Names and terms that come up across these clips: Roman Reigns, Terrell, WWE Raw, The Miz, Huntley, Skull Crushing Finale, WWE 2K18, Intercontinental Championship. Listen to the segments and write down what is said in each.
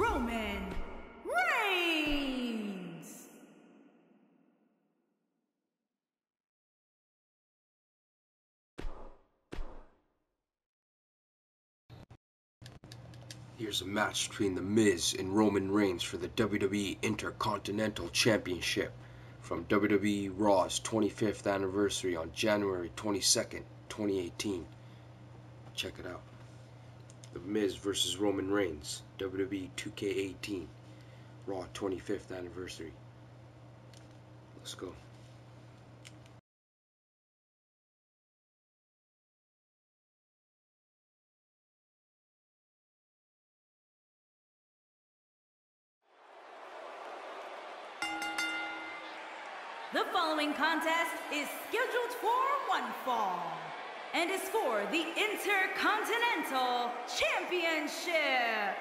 Roman Reigns. Here's a match between The Miz and Roman Reigns for the WWE Intercontinental Championship from WWE Raw's 25th anniversary on January 22nd, 2018. Check it out. The Miz vs. Roman Reigns, WWE 2K18, Raw 25th anniversary. Let's go. The following contest is scheduled for one fall and is for the Intercontinental Championship.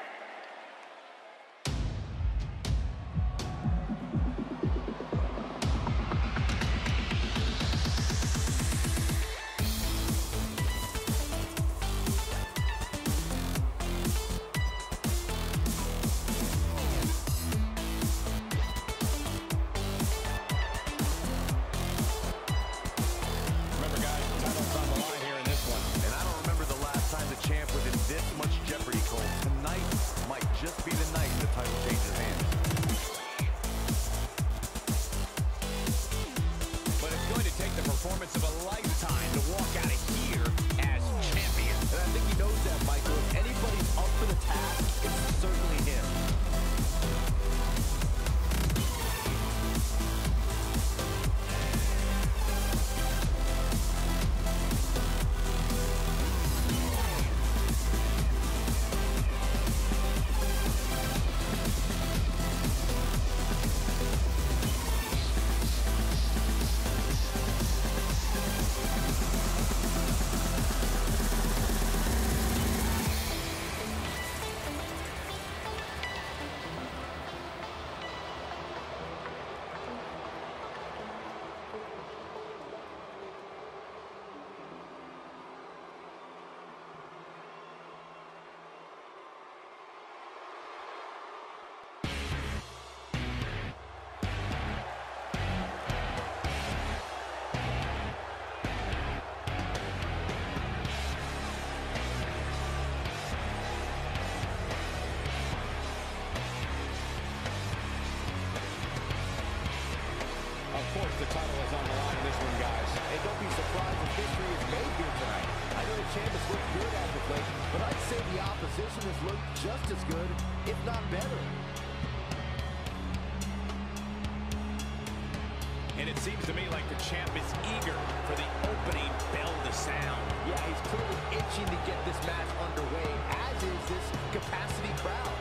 The title is on the line in this one, guys. And don't be surprised if history is made here tonight. I know the champ has looked good as of late, but I'd say the opposition has looked just as good, if not better. And it seems to me like the champ is eager for the opening bell to sound. Yeah, he's clearly itching to get this match underway, as is this capacity crowd.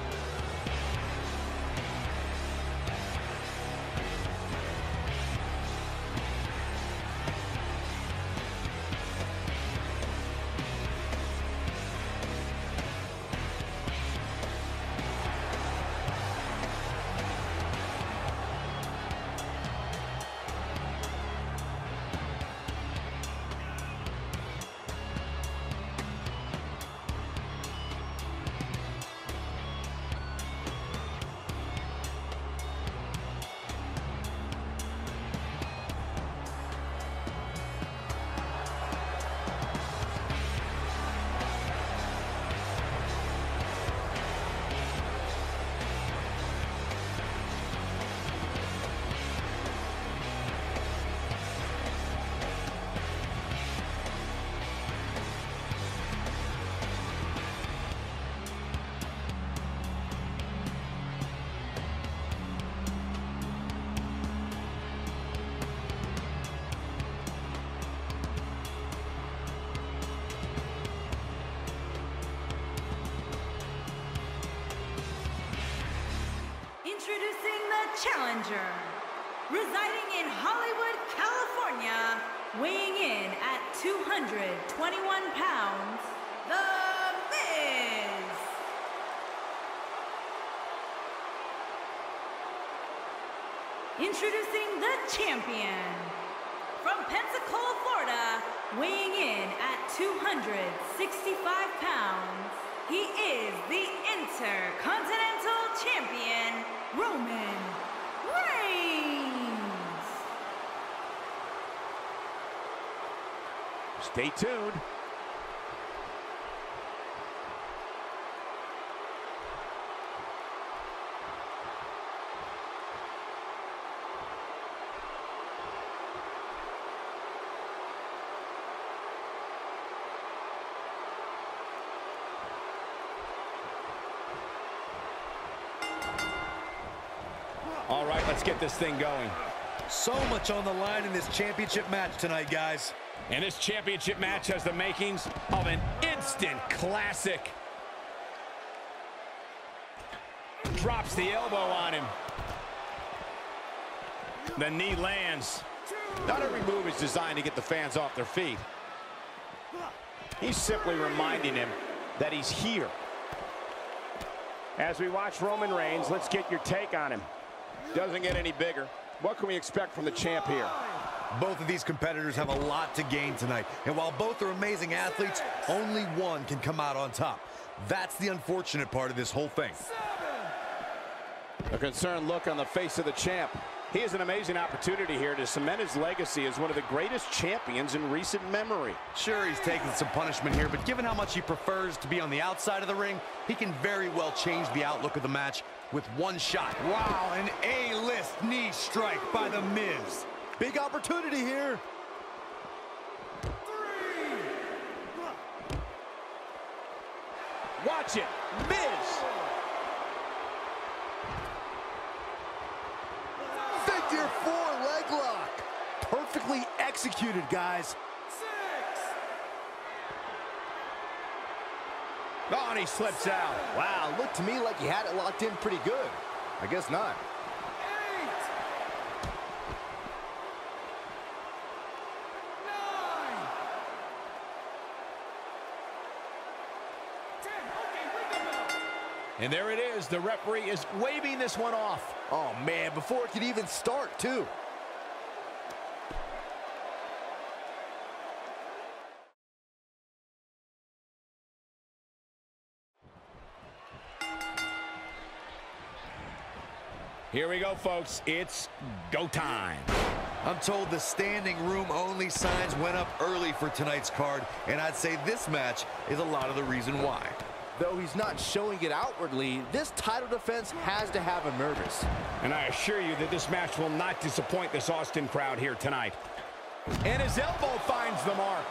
Introducing the challenger, residing in Hollywood, California, weighing in at 221 pounds, The Miz. Introducing the champion, from Pensacola, Florida, weighing in at 265 pounds, he is the Intercontinental Champion. Roman Reigns. Stay tuned. All right, let's get this thing going. So much on the line in this championship match tonight, guys. And this championship match has the makings of an instant classic. Drops the elbow on him. The knee lands. Not every move is designed to get the fans off their feet. He's simply reminding him that he's here. As we watch Roman Reigns, let's get your take on him. Doesn't get any bigger. What can we expect from the champ here? Both of these competitors have a lot to gain tonight. And while both are amazing athletes, only one can come out on top. That's the unfortunate part of this whole thing. A concerned look on the face of the champ. He has an amazing opportunity here to cement his legacy as one of the greatest champions in recent memory. Sure, he's taking some punishment here, but given how much he prefers to be on the outside of the ring, he can very well change the outlook of the match with one shot. Wow, an A-list knee strike by The Miz. Big opportunity here. Three. Watch it, Miz. Your four-leg lock. Perfectly executed, guys. Six. Oh, and he slips out. Wow, looked to me like he had it locked in pretty good. I guess not. Eight. Nine. 10. Okay, bring them out. And there it is. The referee is waving this one off. Oh, man, before it could even start, too. Here we go, folks. It's go time. I'm told the standing room only signs went up early for tonight's card, and I'd say this match is a lot of the reason why. Though he's not showing it outwardly, this title defense has to have him nervous. And I assure you that this match will not disappoint this Austin crowd here tonight. And his elbow finds the mark.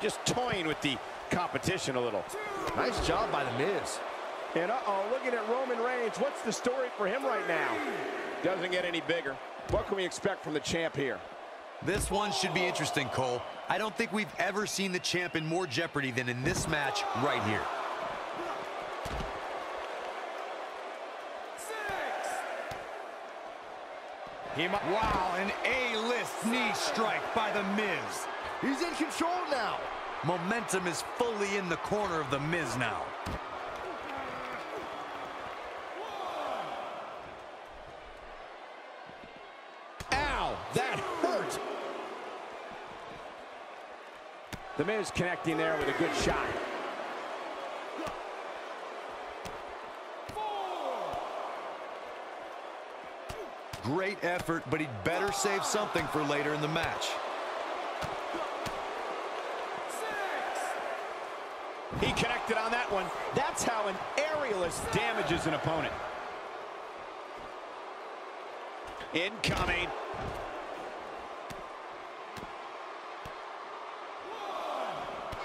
Just toying with the competition a little. Nice job by The Miz. And uh-oh, looking at Roman Reigns, what's the story for him right now? Doesn't get any bigger. What can we expect from the champ here? This one should be interesting, Cole. I don't think we've ever seen the champ in more jeopardy than in this match right here. Six. Wow, an A-list knee strike by The Miz. He's in control now. Momentum is fully in the corner of The Miz now. The Miz connecting there with a good shot. Four. Great effort, but he'd better save something for later in the match. Six. He connected on that one. That's how an aerialist damages an opponent. Incoming.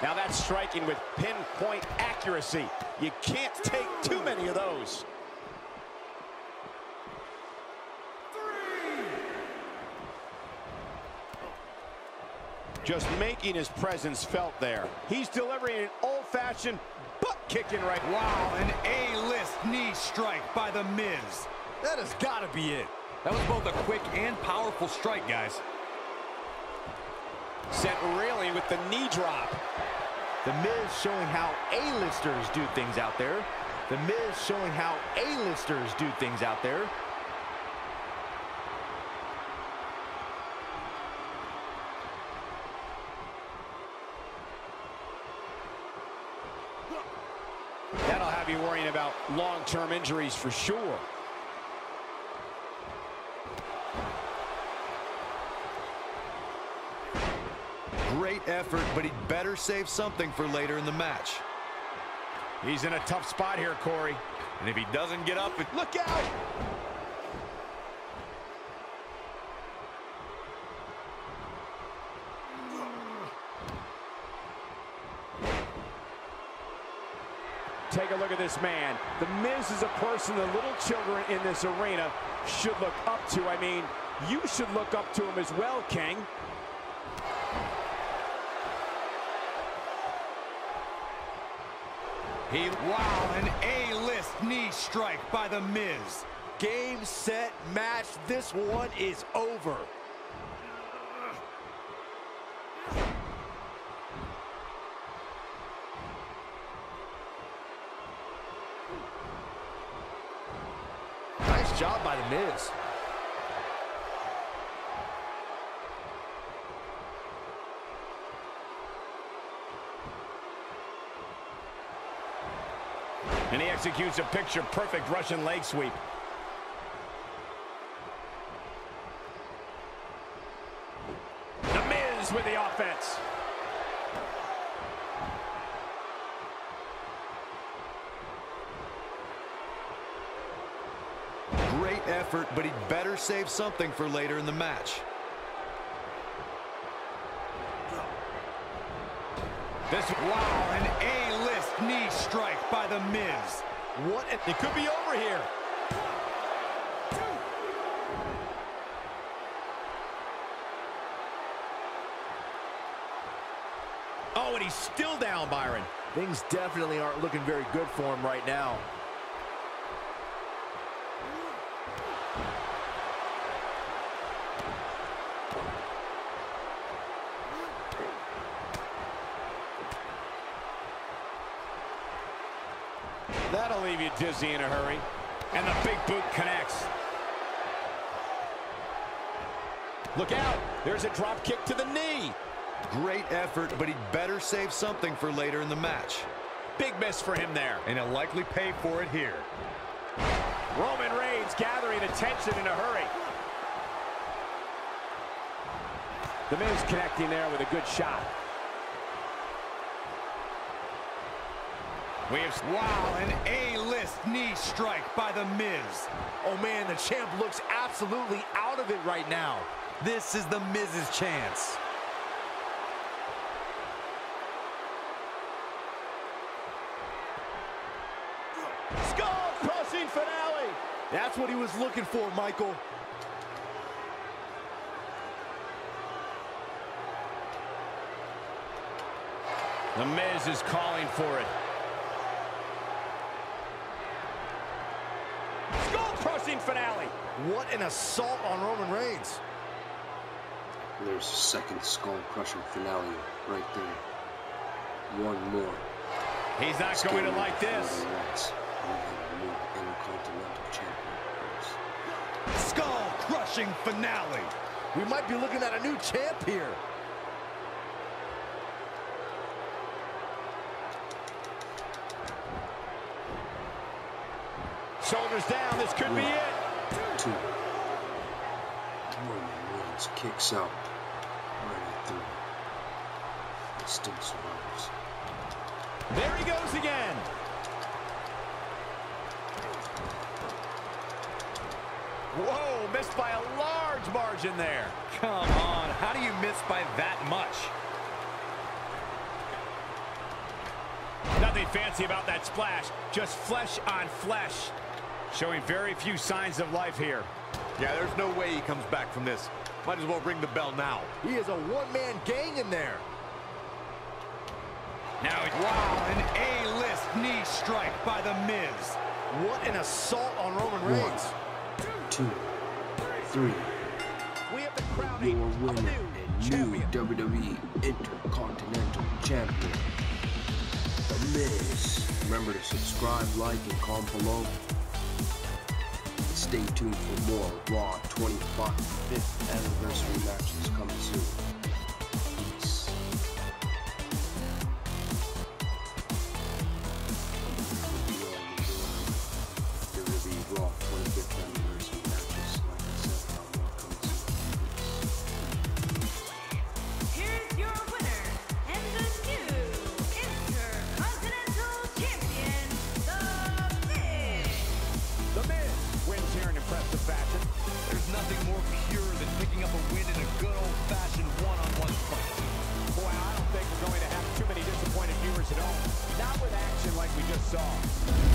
Now that's striking with pinpoint accuracy. You can't take too many of those. Three. Just making his presence felt there. He's delivering an old-fashioned butt-kicking right. Wow, an A-list knee strike by The Miz. That has got to be it. That was both a quick and powerful strike, guys. Sent reeling with the knee drop. The Miz showing how A-listers do things out there. The Miz showing how A-listers do things out there. That'll have you worrying about long-term injuries for sure. great effort, but he'd better save something for later in the match. He's in a tough spot here, Corey. And if he doesn't get up, look out! Take a look at this man. The Miz is a person the little children in this arena should look up to. I mean, you should look up to him as well, King. Wow, an A-list knee strike by The Miz. Game, set, match. This one is over. Nice job by The Miz. And he executes a picture-perfect Russian leg sweep. The Miz with the offense. Great effort, but he'd better save something for later in the match. This, wow, an A-list knee strike by The Miz. What if it could be over here? Oh, and he's still down, Byron. Things definitely aren't looking very good for him right now. That'll leave you dizzy in a hurry. And the big boot connects. Look out. There's a drop kick to the knee. Great effort, but he'd better save something for later in the match. Big miss for him there. And he'll likely pay for it here. Roman Reigns gathering attention in a hurry. The Miz connecting there with a good shot. Wow, an A-list knee strike by The Miz. Oh, man, the champ looks absolutely out of it right now. This is The Miz's chance. Skull Crushing Finale. That's what he was looking for, Michael. The Miz is calling for it. Finale. What an assault on Roman Reigns. There's a second skull-crushing finale right there. One more. He's not Skin going to like this. We have a new Intercontinental Champion. Skull-crushing finale. We might be looking at a new champ here. Shoulders down, this could be it. Two. Roman Reigns kicks out. Right through. Still survives. There he goes again. Whoa, missed by a large margin there. Come on, how do you miss by that much? Nothing fancy about that splash, just flesh on flesh. Showing very few signs of life here. Yeah, there's no way he comes back from this. Might as well ring the bell now. He is a one-man gang in there. Now, wow, an A-list knee strike by The Miz. What an assault on Roman Reigns. 1, 2, 3. We have the crowning of a new WWE Intercontinental Champion, The Miz. Remember to subscribe, like, and comment below. Stay tuned for more Raw 25th anniversary matches coming soon. Here's your winner. sauce.